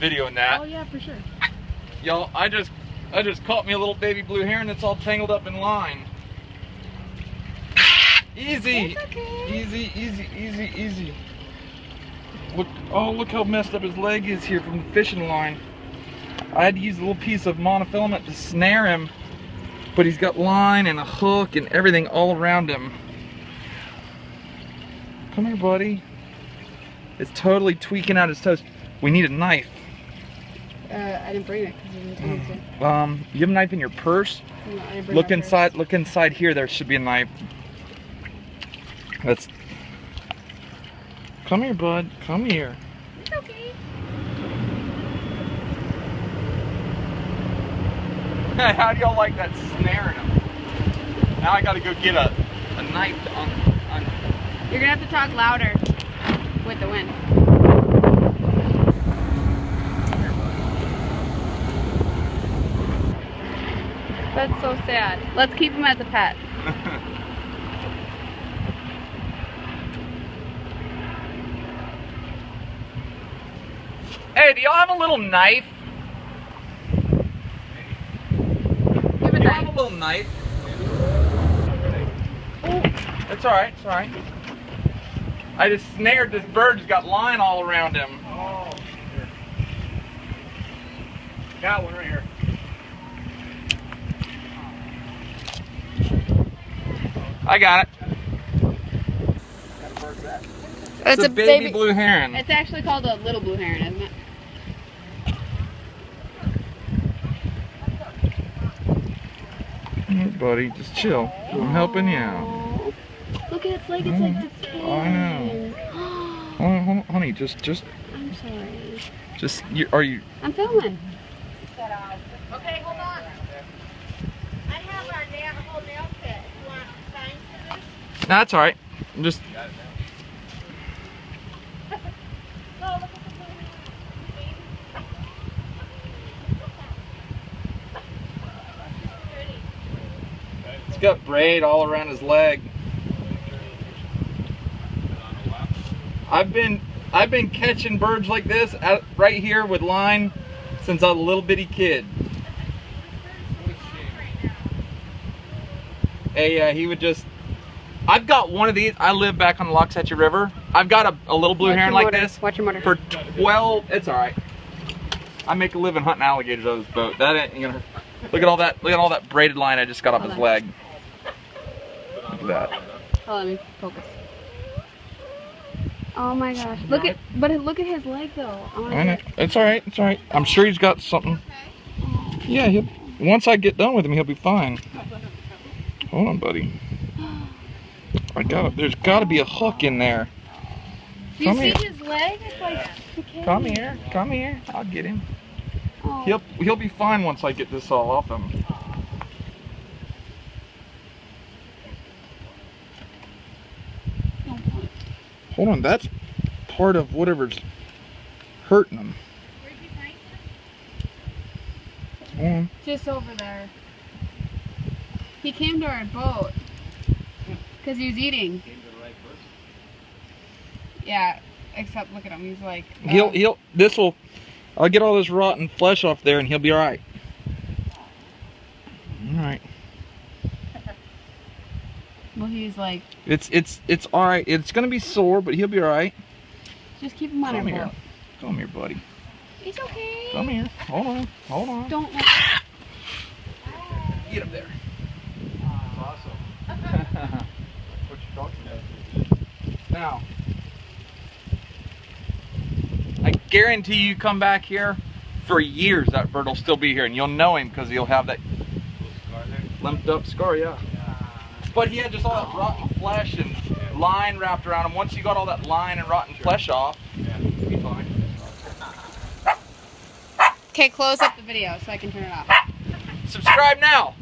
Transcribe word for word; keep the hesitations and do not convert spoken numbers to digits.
videoing that. Oh yeah, for sure. Y'all, I just I just caught me a little baby blue heron that's all tangled up in line. Easy. It's okay. Easy, easy, easy, easy. Look, oh, look how messed up his leg is here from the fishing line. I had to use a little piece of monofilament to snare him, but he's got line and a hook and everything all around him. Come here, buddy. It's totally tweaking out his toes. We need a knife. Uh, I didn't bring it because I didn't take it. Um, you have a knife in your purse? No, I didn't bring look inside. Purse. Look inside here. There should be a knife. That's. Come here, bud. Come here. It's okay. How do y'all like that snaring him? Now I gotta go get a, a knife on, on. You're gonna have to talk louder with the wind. That's so sad. Let's keep him as a pet. Hey, do y'all have a little knife? Give a knife. Do you have a little knife? Oh, it's all right, it's all right. I just snared this bird. He's got line all around him. Oh, shit. Got one right here. I got it. It's, it's a, a baby, baby blue heron. It's actually called a little blue heron, isn't it? Hey, buddy, just chill. I'm helping you out. Look at its leg. It's mm. like this. I know. Hold on, hold on, honey, just, just. I'm sorry. Just, you, are you? I'm filming. Okay, hold on. I have our damn whole nail kit. You want signs for this? No, that's all right. I'm just. He's got braid all around his leg. I've been I've been catching birds like this out, right here with line since I was a little bitty kid. Hey, uh, he would just. I've got one of these. I live back on the Loxahatchee River. I've got a, a little blue heron like this. Watch your motor. For twelve. It's all right. I make a living hunting alligators out of this boat. That ain't gonna. Look at all that. Look at all that braided line I just got off his leg. That. Oh, let me focus. Oh my gosh! Look at, but look at his leg though. I I know. It's all right. It's all right. I'm sure he's got something. Okay. Yeah. He'll, once I get done with him, he'll be fine. Hold on, buddy. I got. There's got to be a hook in there. Do you see his leg? It's like. Decaying. Come here. Come here. I'll get him. Oh. He'll he'll be fine once I get this all off him. Hold on, that's part of whatever's hurting him. Where'd you find him? Mm. Just over there. He came to our boat because he was eating. Came to the right person. Yeah, except look at him. He's like. Um, he'll he'll. This will. I'll get all this rotten flesh off there, and he'll be all right. All right. Well, he's like. It's it's it's all right. It's gonna be sore, but he'll be all right. Just keep him on our boat. Come here, buddy. It's okay. Come here. Hold on. Hold on. Don't. Get him there. That's awesome. What you talking about? Now. I guarantee you come back here for years, that bird will still be here, and you'll know him because he'll have that limped up scar, yeah. But he had just all that rotten flesh and line wrapped around him. Once you got all that line and rotten flesh off, you'll be fine. Okay, close up the video so I can turn it off. Subscribe now!